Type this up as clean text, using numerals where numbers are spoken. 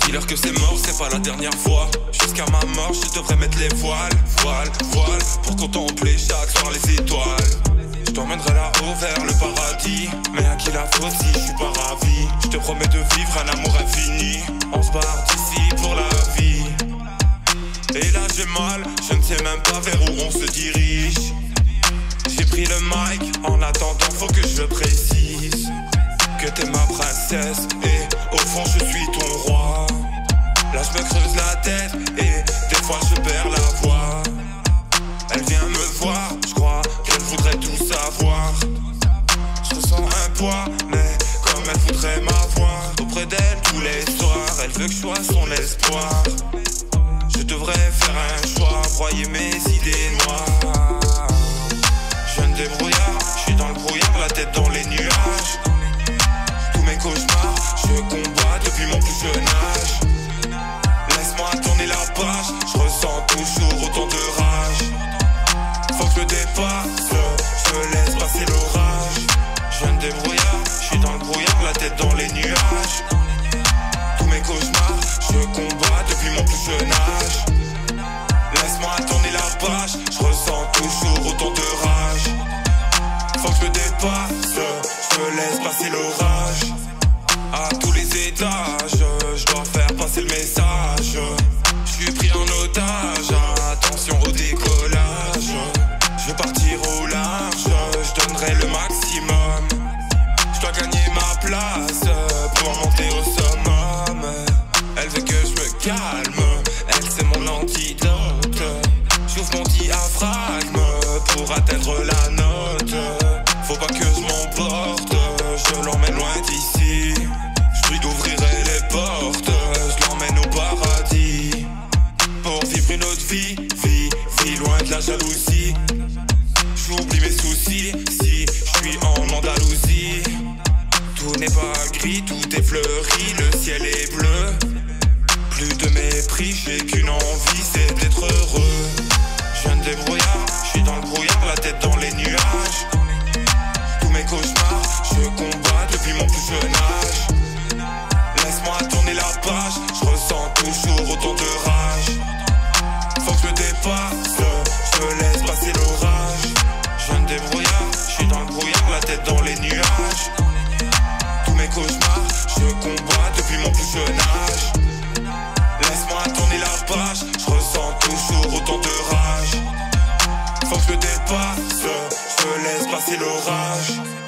Dis-leur que c'est mort, c'est pas la dernière fois. Jusqu'à ma mort, je devrais mettre les voiles, voiles, voiles, pour contempler chaque soir les étoiles. Je t'emmènerai là-haut vers le paradis, mais à qui la faute si je suis pas ravi? Je te promets de vivre un amour infini, on se barre d'ici pour la vie. Et là j'ai mal, je ne sais même pas vers où on se dirige. J'ai pris le mic, en attendant faut que je précise que t'es ma princesse et au fond je suis ton roi. Là je me creuse la tête et des fois je perds la voix. Elle vient me voir, je crois qu'elle voudrait tout savoir. Je ressens un poids, mais comme elle voudrait m'avoir auprès d'elle tous les soirs, elle veut que je sois son espoir. Je devrais faire un choix, broyer mes idées noires. Jeune débrouillard, je suis dans le brouillard, la tête dans les nuages. Tous mes cauchemars, je combats depuis mon plus jeune âge. Je ressens toujours autant de rage. Faut que je dépasse, je laisse passer l'orage. Jeune débrouillard, je suis dans le brouillard, la tête dans les nuages. Tous mes cauchemars, je combats depuis mon plus jeune âge. Laisse-moi tourner la page, je ressens toujours autant de rage. Faut que je dépasse, je laisse passer l'orage. À tous les étages, je dois faire passer le message. Je suis pris en otage, attention au décollage. Je veux partir au large, je donnerai le maximum. Je dois gagner ma place pour monter au summum. Elle veut que je me calme, elle c'est mon antidote. J'ouvre mon diaphragme pour atteindre la note. Faut pas que je m'emporte, je l'emmène loin d'ici. Je lui ouvrirai les portes, je l'emmène au paradis. Une autre vie, vie loin de la jalousie. J'oublie mes soucis si je suis en Andalousie. Tout n'est pas gris, tout est fleuri, le ciel est bleu. Plus de mépris, j'ai qu'une envie, c'est d'être heureux. Jeune débrouillard, je suis dans le brouillard, la tête dans les nuages. Tous mes cauchemars, je combats depuis mon plus jeune âge. Laisse-moi tourner la page, je ressens toujours autant de rage. Faut que je dépasse, je laisse passer l'orage. Jeune débrouillard, je suis dans le brouillard, la tête dans les nuages. Tous mes cauchemars, je combats depuis mon plus jeune âge. Laisse-moi tourner la page, je ressens toujours autant de rage. Faut que je dépasse, je laisse passer l'orage.